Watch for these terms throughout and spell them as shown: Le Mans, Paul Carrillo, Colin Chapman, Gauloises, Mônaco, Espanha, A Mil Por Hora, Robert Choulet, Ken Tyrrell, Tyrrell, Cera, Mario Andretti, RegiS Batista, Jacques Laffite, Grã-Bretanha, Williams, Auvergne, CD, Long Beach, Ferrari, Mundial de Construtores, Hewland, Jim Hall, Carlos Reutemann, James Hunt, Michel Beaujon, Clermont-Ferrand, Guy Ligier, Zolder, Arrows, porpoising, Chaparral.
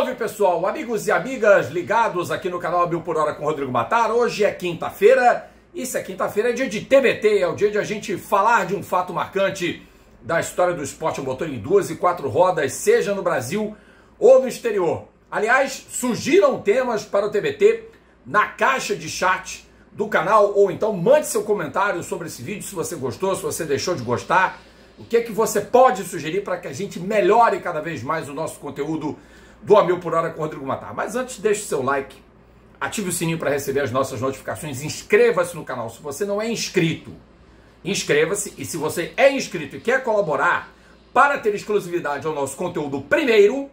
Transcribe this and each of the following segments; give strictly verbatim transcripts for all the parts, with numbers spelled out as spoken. Salve pessoal, amigos e amigas ligados aqui no canal A Mil Por Hora com Rodrigo Mattar. Hoje é quinta-feira, e se é quinta-feira é dia de T B T, é o dia de a gente falar de um fato marcante da história do esporte a motor em duas e quatro rodas, seja no Brasil ou no exterior. Aliás, surgiram temas para o T B T na caixa de chat do canal, ou então mande seu comentário sobre esse vídeo, se você gostou, se você deixou de gostar, o que é que você pode sugerir para que a gente melhore cada vez mais o nosso conteúdo do A Mil Por Hora com Rodrigo Mattar. Mas antes, deixe seu like, ative o sininho para receber as nossas notificações, inscreva-se no canal. Se você não é inscrito, inscreva-se, e se você é inscrito e quer colaborar para ter exclusividade ao nosso conteúdo primeiro,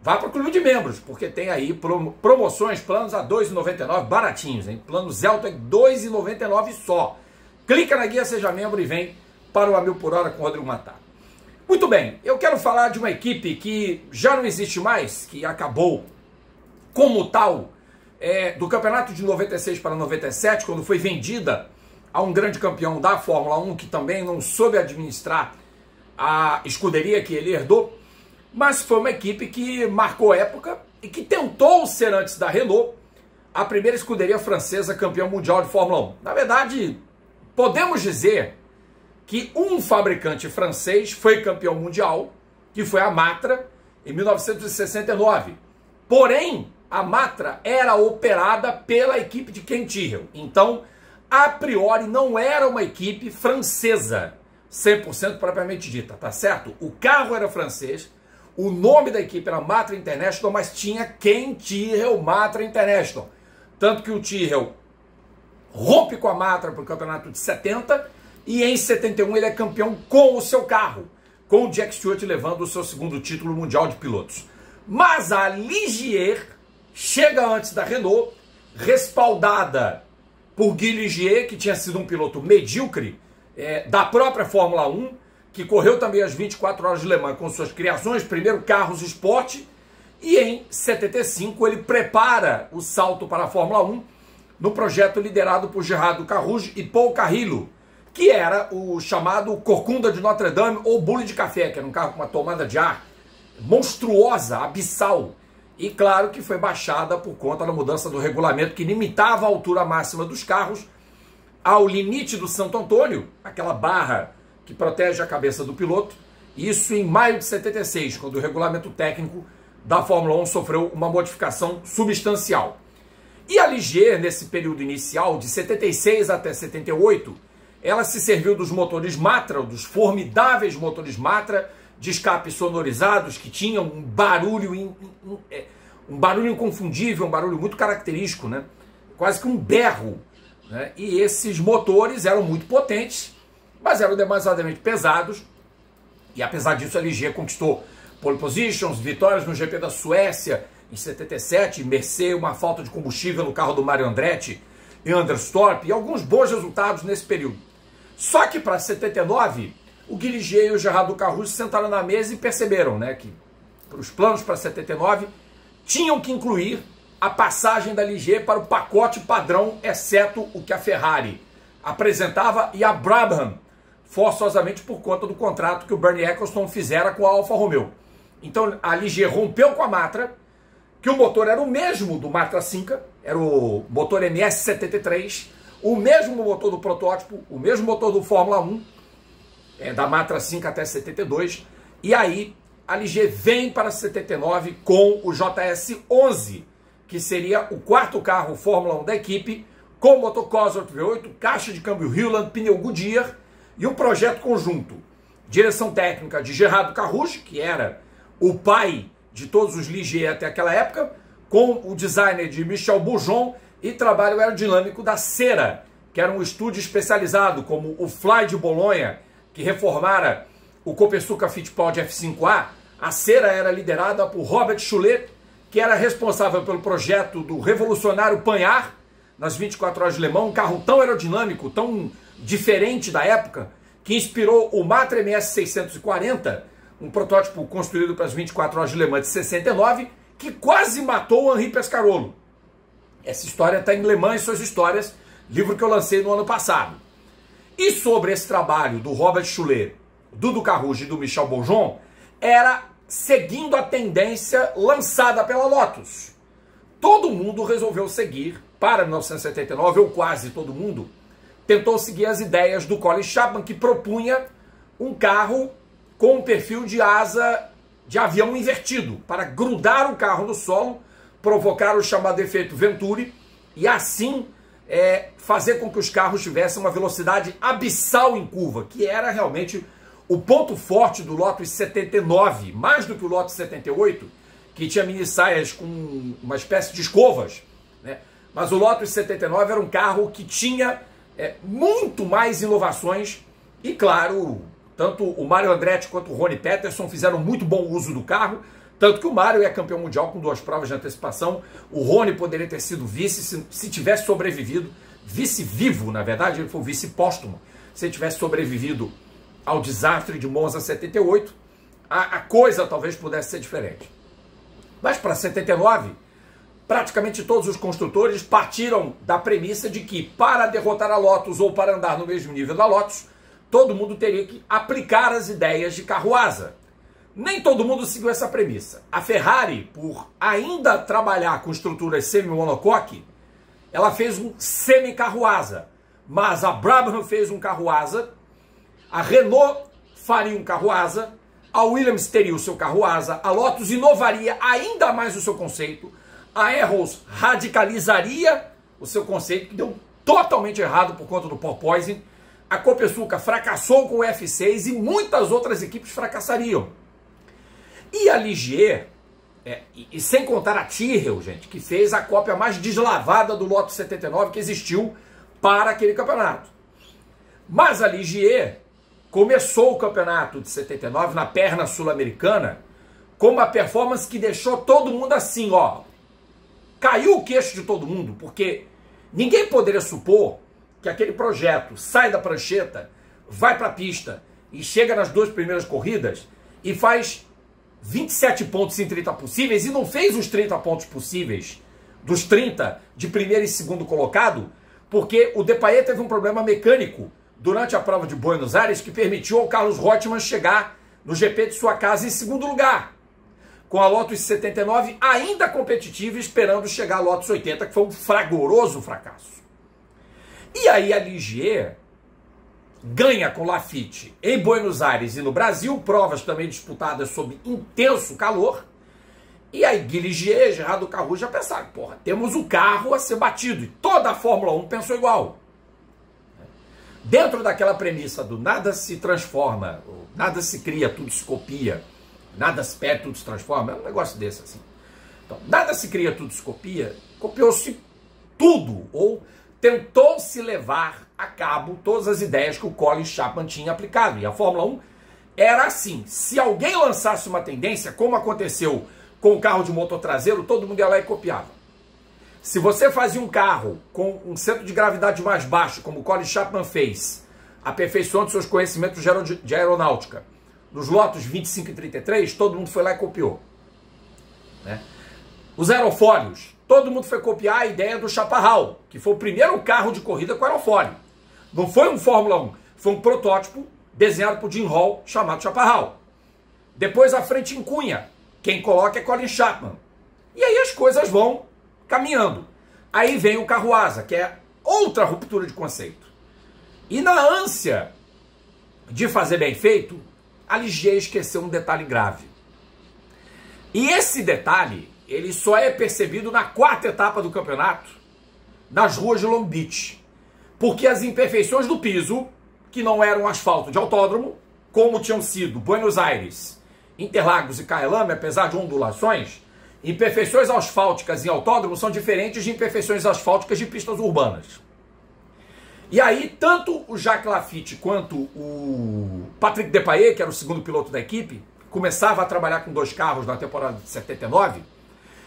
vá para o clube de membros, porque tem aí promoções, planos a dois reais e noventa e nove centavos, baratinhos, hein? Plano Zelto é dois reais e noventa e nove centavos só. Clica na guia Seja Membro e vem para o A Mil Por Hora com o Rodrigo Mattar. Muito bem, eu quero falar de uma equipe que já não existe mais, que acabou como tal, é, do campeonato de noventa e seis para noventa e sete, quando foi vendida a um grande campeão da Fórmula um, que também não soube administrar a escuderia que ele herdou. Mas foi uma equipe que marcou época e que tentou ser, antes da Renault, a primeira escuderia francesa campeã mundial de Fórmula um. Na verdade, podemos dizer que um fabricante francês foi campeão mundial, que foi a Matra, em mil novecentos e sessenta e nove. Porém, a Matra era operada pela equipe de Ken Tyrrell. Então, a priori, não era uma equipe francesa, cem por cento propriamente dita, tá certo? O carro era francês. O nome da equipe era Matra International, mas tinha Ken Tyrrell Matra International. Tanto que o Tyrrell rompe com a Matra para o campeonato de setenta, e em setenta e um ele é campeão com o seu carro, com o Jack Stewart levando o seu segundo título mundial de pilotos. Mas a Ligier chega antes da Renault, respaldada por Guy Ligier, que tinha sido um piloto medíocre é, da própria Fórmula um, que correu também as vinte e quatro horas de Le Mans com suas criações, primeiro carros esporte, e em setenta e cinco ele prepara o salto para a Fórmula um no projeto liderado por Gérard Ducarouge e Paul Carrillo, que era o chamado Corcunda de Notre Dame ou Bule de Café, que era um carro com uma tomada de ar monstruosa, abissal, e claro que foi baixada por conta da mudança do regulamento que limitava a altura máxima dos carros ao limite do Santo Antônio, aquela barra que protege a cabeça do piloto, isso em maio de setenta e seis, quando o regulamento técnico da Fórmula um sofreu uma modificação substancial. E a Ligier, nesse período inicial, de setenta e seis até setenta e oito, ela se serviu dos motores Matra, dos formidáveis motores Matra, de escape sonorizados, que tinham um barulho, in, in, in, um barulho inconfundível, um barulho muito característico, né? Quase que um berro, né? E esses motores eram muito potentes, mas eram demasiadamente pesados, e apesar disso a Ligier conquistou pole positions, vitórias no G P da Suécia em setenta e sete, mercê uma falta de combustível no carro do Mario Andretti e Anderstorp, e alguns bons resultados nesse período. Só que para setenta e nove, o Guy Ligier e o Gérard Ducarouge sentaram na mesa e perceberam, né, que os planos para setenta e nove tinham que incluir a passagem da Ligier para o pacote padrão, exceto o que a Ferrari apresentava e a Brabham, forçosamente por conta do contrato que o Bernie Ecclestone fizera com a Alfa Romeo. Então a Ligier rompeu com a Matra, que o motor era o mesmo do Matra Cinca, era o motor M S setenta e três, o mesmo motor do protótipo, o mesmo motor do Fórmula um, é, da Matra Cinca até setenta e dois, e aí a Ligier vem para setenta e nove com o J S onze, que seria o quarto carro Fórmula um da equipe, com motor Cosworth V oito, caixa de câmbio Hewland, pneu Goodyear, e um projeto conjunto, direção técnica de Gérard Ducarouge, que era o pai de todos os Ligier até aquela época, com o designer de Michel Beaujon e trabalho aerodinâmico da Cera, que era um estúdio especializado, como o Fly de Bolonha, que reformara o Copersucar Fittipaldi F cinco A. A Cera era liderada por Robert Choulet, que era responsável pelo projeto do revolucionário Panhard, nas vinte e quatro horas de Le Mans, um carro tão aerodinâmico, tão diferente da época, que inspirou o Matra M S seiscentos e quarenta, um protótipo construído para as vinte e quatro horas de Le Mans de sessenta e nove, que quase matou o Henri Pescarolo. Essa história está em Le Mans e Suas Histórias, livro que eu lancei no ano passado. E sobre esse trabalho do Robert Choulet, do Ducarouge e do Michel Beaujon, era seguindo a tendência lançada pela Lotus. Todo mundo resolveu seguir, para mil novecentos e setenta e nove, ou quase todo mundo, tentou seguir as ideias do Colin Chapman, que propunha um carro com um perfil de asa de avião invertido, para grudar o carro no solo, provocar o chamado efeito Venturi, e assim é, fazer com que os carros tivessem uma velocidade abissal em curva, que era realmente o ponto forte do Lotus setenta e nove, mais do que o Lotus setenta e oito, que tinha mini saias com uma espécie de escovas, né? Mas o Lotus setenta e nove era um carro que tinha é, muito mais inovações e, claro, tanto o Mario Andretti quanto o Rony Peterson fizeram muito bom uso do carro, tanto que o Mario é campeão mundial com duas provas de antecipação, o Rony poderia ter sido vice se, se tivesse sobrevivido, vice vivo, na verdade, ele foi o vice póstumo, se ele tivesse sobrevivido ao desastre de Monza setenta e oito, a, a coisa talvez pudesse ser diferente. Mas para setenta e nove, praticamente todos os construtores partiram da premissa de que para derrotar a Lotus ou para andar no mesmo nível da Lotus, todo mundo teria que aplicar as ideias de carro-asa. Nem todo mundo seguiu essa premissa. A Ferrari, por ainda trabalhar com estruturas semi-monocoque, ela fez um semi-carro-asa, mas a Brabham fez um carro-asa, a Renault faria um carro-asa, a Williams teria o seu carro-asa, a Lotus inovaria ainda mais o seu conceito, a Arrows radicalizaria o seu conceito, que deu totalmente errado por conta do porpoising, a Copersucar fracassou com o F seis e muitas outras equipes fracassariam. E a Ligier, é, e, e sem contar a Tyrrell, gente, que fez a cópia mais deslavada do Lotus setenta e nove que existiu para aquele campeonato. Mas a Ligier começou o campeonato de setenta e nove na perna sul-americana com uma performance que deixou todo mundo assim, ó. Caiu o queixo de todo mundo, porque ninguém poderia supor que aquele projeto sai da prancheta, vai para a pista e chega nas duas primeiras corridas e faz vinte e sete pontos em trinta possíveis e não fez os trinta pontos possíveis dos trinta de primeiro e segundo colocado, porque o Depailler teve um problema mecânico durante a prova de Buenos Aires, que permitiu ao Carlos Reutemann chegar no G P de sua casa em segundo lugar, com a Lotus setenta e nove ainda competitiva, esperando chegar a Lotus oitenta, que foi um fragoroso fracasso. E aí a Ligier ganha com Laffite em Buenos Aires e no Brasil, provas também disputadas sob intenso calor, e aí Guy Ligier, Gérard Ducarouge já pensaram, porra, temos o carro a ser batido, e toda a Fórmula um pensou igual. Dentro daquela premissa do nada se transforma, nada se cria, tudo se copia, nada se perde, tudo se transforma, é um negócio desse assim. Então, nada se cria, tudo se copia, copiou-se tudo, ou tentou-se levar a cabo todas as ideias que o Colin Chapman tinha aplicado. E a Fórmula um era assim, se alguém lançasse uma tendência, como aconteceu com o carro de motor traseiro, todo mundo ia lá e copiava. Se você fazia um carro com um centro de gravidade mais baixo, como o Colin Chapman fez, aperfeiçoando seus conhecimentos de aeronáutica, nos Lotus vinte e cinco e trinta e três, todo mundo foi lá e copiou. Né? Os aerofólios, todo mundo foi copiar a ideia do Chaparral, que foi o primeiro carro de corrida com aerofólio. Não foi um Fórmula um, foi um protótipo desenhado por Jim Hall, chamado Chaparral. Depois a frente em cunha, quem coloca é Colin Chapman. E aí as coisas vão caminhando. Aí vem o carro-asa, que é outra ruptura de conceito. E na ânsia de fazer bem feito, a Ligier esqueceu um detalhe grave. E esse detalhe, ele só é percebido na quarta etapa do campeonato, nas ruas de Long Beach. Porque as imperfeições do piso, que não eram asfalto de autódromo, como tinham sido Buenos Aires, Interlagos e Kyalami, apesar de ondulações, imperfeições asfálticas em autódromo são diferentes de imperfeições asfálticas de pistas urbanas. E aí, tanto o Jacques Laffite quanto o Patrick Depailler, que era o segundo piloto da equipe, começava a trabalhar com dois carros na temporada de setenta e nove,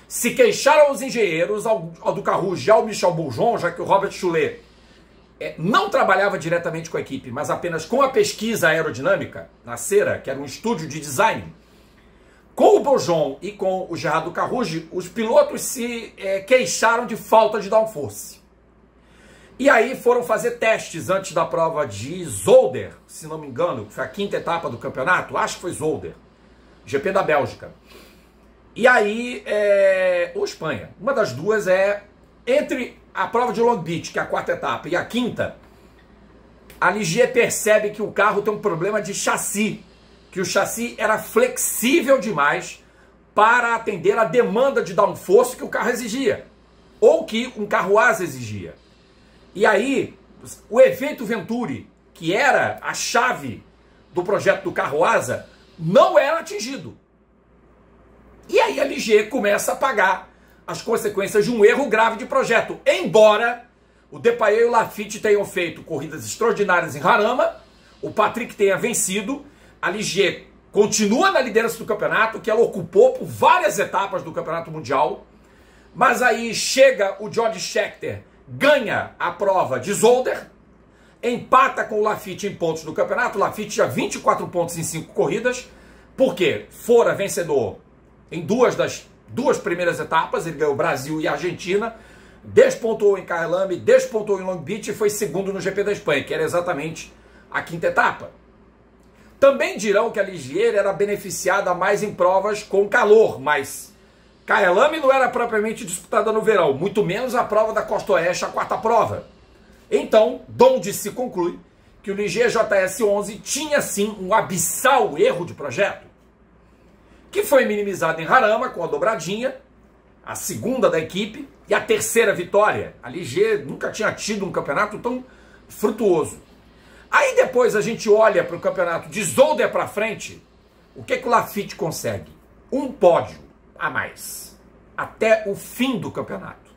se queixaram aos engenheiros, ao, ao Ducarouge e ao Michel Beaujon, já que o Robert Choulet é, não trabalhava diretamente com a equipe, mas apenas com a pesquisa aerodinâmica, na Cera, que era um estúdio de design. Com o Beaujon e com o Gérard Ducarouge, os pilotos se é, queixaram de falta de downforce. E aí foram fazer testes antes da prova de Zolder, se não me engano, que foi a quinta etapa do campeonato, acho que foi Zolder, G P da Bélgica. E aí, é... ou Espanha. Uma das duas é... Entre a prova de Long Beach, que é a quarta etapa, e a quinta, a Ligier percebe que o carro tem um problema de chassi. Que o chassi era flexível demais para atender a demanda de downforce que o carro exigia. Ou que um carro asa exigia. E aí, o efeito Venturi, que era a chave do projeto do carro asa, não era atingido. E aí a Ligier começa a pagar as consequências de um erro grave de projeto. Embora o Depailler e o Laffite tenham feito corridas extraordinárias em Jarama, o Patrick tenha vencido, a Ligier continua na liderança do campeonato, que ela ocupou por várias etapas do campeonato mundial, mas aí chega o George Scheckter, ganha a prova de Zolder, empata com o Laffite em pontos do campeonato, o Laffite já vinte e quatro pontos em cinco corridas, porque fora vencedor em duas das duas primeiras etapas, ele ganhou Brasil e Argentina, despontou em Kyalami, despontou em Long Beach e foi segundo no G P da Espanha, que era exatamente a quinta etapa. Também dirão que a Ligier era beneficiada mais em provas com calor, mas Kyalami não era propriamente disputada no verão, muito menos a prova da Costa Oeste, a quarta prova. Então, donde se conclui que o Ligier J S onze tinha sim um abissal erro de projeto, que foi minimizado em Jarama com a dobradinha, a segunda da equipe e a terceira vitória. A Ligier nunca tinha tido um campeonato tão frutuoso. Aí depois a gente olha para o campeonato de Zolder para frente, o que, que o Laffite consegue? Um pódio a mais, até o fim do campeonato.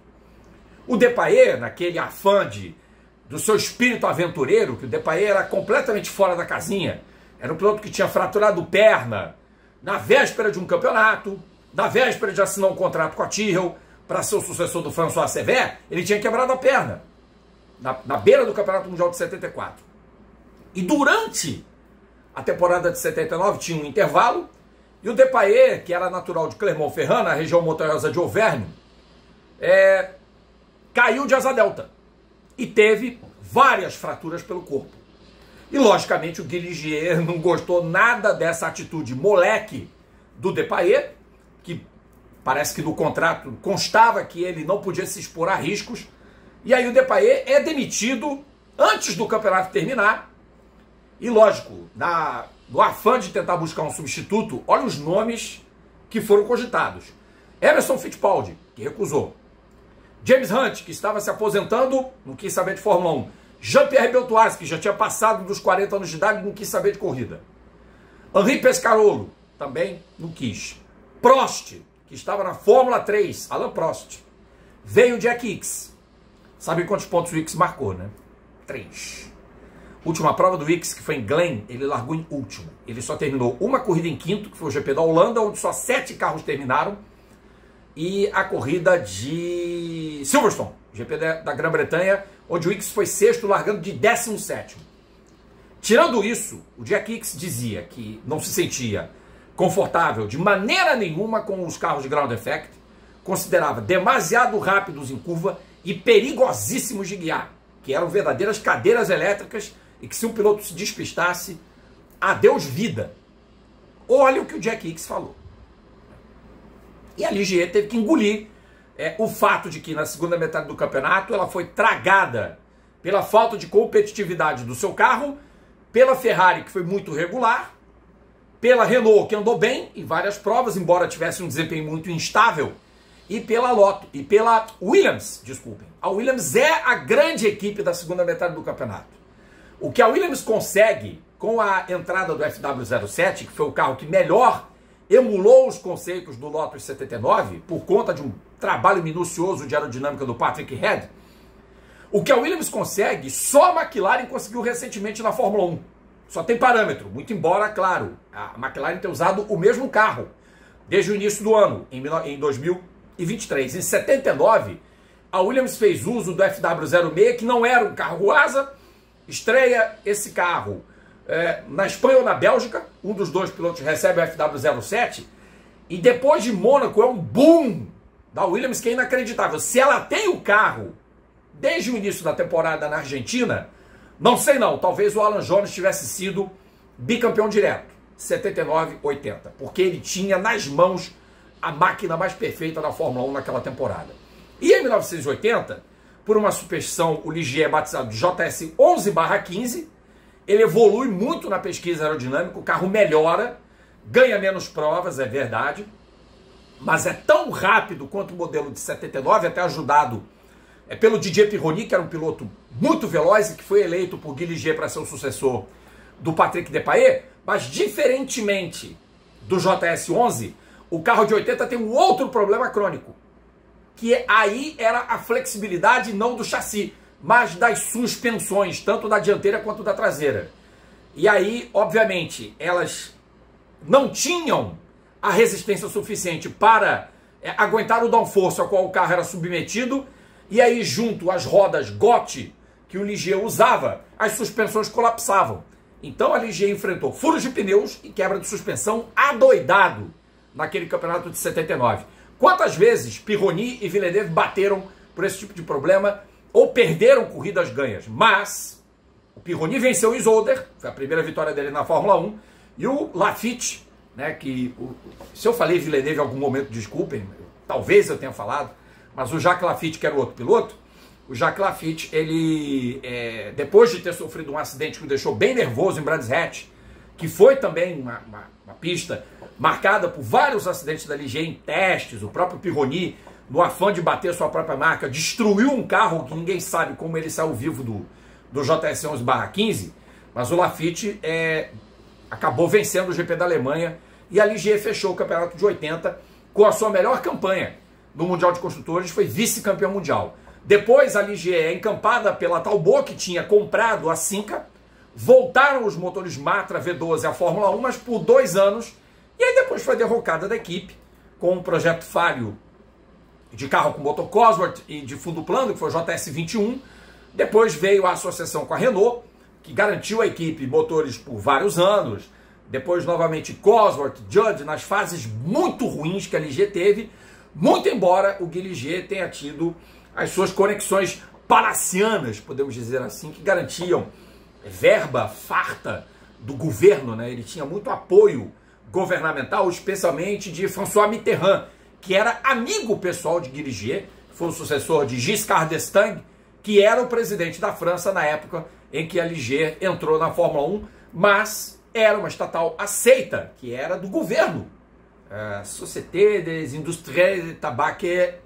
O Depailler, naquele afã de, do seu espírito aventureiro, que o Depailler era completamente fora da casinha, era um piloto que tinha fraturado perna, na véspera de um campeonato, na véspera de assinar um contrato com a Tyrrell, para ser o sucessor do François Sever, ele tinha quebrado a perna, na, na beira do Campeonato Mundial de setenta e quatro. E durante a temporada de setenta e nove, tinha um intervalo, e o Depailler, que era natural de Clermont-Ferrand, na região montanhosa de Auvergne, é, caiu de asa delta, e teve várias fraturas pelo corpo. E, logicamente, o Guy Ligier não gostou nada dessa atitude moleque do Depailler, que parece que no contrato constava que ele não podia se expor a riscos. E aí o Depailler é demitido antes do campeonato terminar. E, lógico, na, no afã de tentar buscar um substituto, olha os nomes que foram cogitados. Emerson Fittipaldi, que recusou. James Hunt, que estava se aposentando, não quis saber de Fórmula um. Jean-Pierre Beltoise, que já tinha passado dos quarenta anos de idade, não quis saber de corrida. Henri Pescarolo, também não quis. Prost, que estava na Fórmula três, Alain Prost. Veio o Jacky Ickx. Sabe quantos pontos o Ickx marcou, né? Três. Última prova do Ickx, que foi em Glen, ele largou em último. Ele só terminou uma corrida em quinto, que foi o G P da Holanda, onde só sete carros terminaram. E a corrida de Silverstone, G P da, da Grã-Bretanha, onde o Ickx foi sexto, largando de décimo sétimo. Tirando isso, o Jacky Ickx dizia que não se sentia confortável de maneira nenhuma com os carros de ground effect, considerava demasiado rápidos em curva e perigosíssimos de guiar, que eram verdadeiras cadeiras elétricas e que se um piloto se despistasse, adeus vida. Olha o que o Jacky Ickx falou. E a Ligier teve que engolir é, o fato de que na segunda metade do campeonato ela foi tragada pela falta de competitividade do seu carro, pela Ferrari, que foi muito regular, pela Renault, que andou bem em várias provas, embora tivesse um desempenho muito instável, e pela Lotus, e pela Williams, desculpem. A Williams é a grande equipe da segunda metade do campeonato. O que a Williams consegue com a entrada do F W zero sete, que foi o carro que melhor emulou os conceitos do Lotus setenta e nove, por conta de um trabalho minucioso de aerodinâmica do Patrick Head, o que a Williams consegue, só a McLaren conseguiu recentemente na Fórmula um. Só tem parâmetro, muito embora, claro, a McLaren tenha usado o mesmo carro desde o início do ano, em dois mil e vinte e três. Em setenta e nove, a Williams fez uso do F W zero seis, que não era um carro asa, estreia esse carro É, na Espanha ou na Bélgica, um dos dois pilotos recebe o F W zero sete, e depois de Mônaco é um boom da Williams que é inacreditável. Se ela tem o carro desde o início da temporada na Argentina, não sei não, talvez o Alan Jones tivesse sido bicampeão direto. setenta e nove, oitenta, porque ele tinha nas mãos a máquina mais perfeita da Fórmula um naquela temporada. E em mil novecentos e oitenta, por uma superstição, o Ligier é batizado de J S onze barra quinze, ele evolui muito na pesquisa aerodinâmica, o carro melhora, ganha menos provas, é verdade, mas é tão rápido quanto o modelo de setenta e nove, até ajudado pelo Didier Pironi, que era um piloto muito veloz e que foi eleito por Guy Ligier para ser o sucessor do Patrick Depailler, mas diferentemente do J S onze, o carro de oitenta tem um outro problema crônico, que aí era a flexibilidade não do chassi, mas das suspensões, tanto da dianteira quanto da traseira. E aí, obviamente, elas não tinham a resistência suficiente para é, aguentar o downforce ao qual o carro era submetido, e aí junto às rodas Gotti que o Ligier usava, as suspensões colapsavam. Então a Ligier enfrentou furos de pneus e quebra de suspensão adoidado naquele campeonato de setenta e nove. Quantas vezes Pironi e Villeneuve bateram por esse tipo de problema ou perderam corridas ganhas? Mas o Pironi venceu em Zolder, foi a primeira vitória dele na Fórmula um, e o Laffite, né, que o, se eu falei Villeneuve em algum momento, desculpem, talvez eu tenha falado, mas o Jacques Laffite, que era o outro piloto, o Jacques Laffite, ele, é, depois de ter sofrido um acidente que o deixou bem nervoso em Brands Hatch, que foi também uma, uma, uma pista marcada por vários acidentes da Ligier em testes, o próprio Pironi, no afã de bater sua própria marca, destruiu um carro que ninguém sabe como ele saiu vivo do, do J S onze barra quinze, mas o Laffite é, acabou vencendo o G P da Alemanha e a Ligier fechou o campeonato de oitenta com a sua melhor campanha no Mundial de Construtores, foi vice-campeão mundial. Depois a Ligier é encampada pela Talbot, que tinha comprado a Cinca, voltaram os motores Matra V doze à Fórmula um, mas por dois anos, e aí depois foi derrocada da equipe, com um projeto falho de carro com motor Cosworth e de fundo plano, que foi o J S vinte e um, depois veio a associação com a Renault, que garantiu a equipe motores por vários anos, depois novamente Cosworth, Judd, nas fases muito ruins que a Ligier teve, muito embora o Guy Ligier tenha tido as suas conexões palacianas, podemos dizer assim, que garantiam verba farta do governo, né? Ele tinha muito apoio governamental, especialmente de François Mitterrand, que era amigo pessoal de Guy Ligier, foi o sucessor de Giscard d'Estaing, que era o presidente da França na época em que a Ligier entrou na Fórmula um, mas era uma estatal aceita, que era do governo. Uh, Société des Industries Tabaquier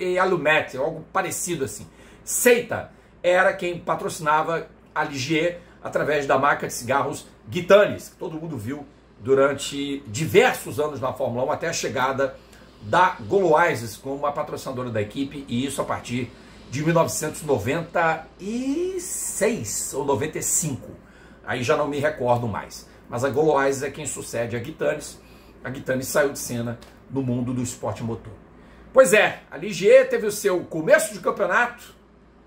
e Allumette, algo parecido assim. Seita era quem patrocinava a Ligier através da marca de cigarros Guitanis, que todo mundo viu durante diversos anos na Fórmula um, até a chegada da Gauloises como a patrocinadora da equipe, e isso a partir de mil novecentos e noventa e seis ou noventa e cinco. Aí já não me recordo mais. Mas a Gauloises é quem sucede a Guitanis. A Guitanis saiu de cena no mundo do esporte motor. Pois é, a Ligier teve o seu começo de campeonato,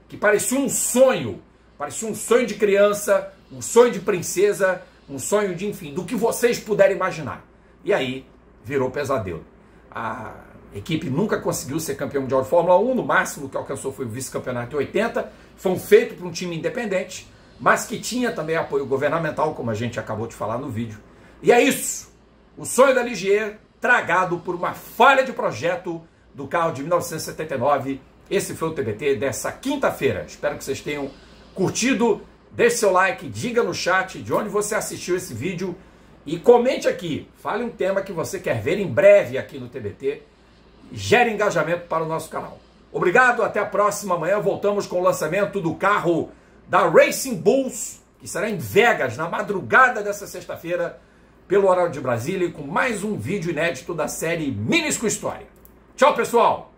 que parecia um sonho, parecia um sonho de criança, um sonho de princesa, um sonho de, enfim, do que vocês puderem imaginar. E aí, virou pesadelo. A equipe nunca conseguiu ser campeã mundial de Fórmula um, no máximo que alcançou foi o vice-campeonato em oitenta, foi um feito por um time independente, mas que tinha também apoio governamental, como a gente acabou de falar no vídeo. E é isso! O sonho da Ligier, tragado por uma falha de projeto do carro de mil novecentos e setenta e nove. Esse foi o T B T dessa quinta-feira. Espero que vocês tenham curtido. Deixe seu like, diga no chat de onde você assistiu esse vídeo e comente aqui. Fale um tema que você quer ver em breve aqui no T B T. Gere engajamento para o nosso canal. Obrigado, até a próxima. Amanhã voltamos com o lançamento do carro da Racing Bulls, que será em Vegas, na madrugada dessa sexta-feira, pelo horário de Brasília, e com mais um vídeo inédito da série Minisco História. Tchau, pessoal!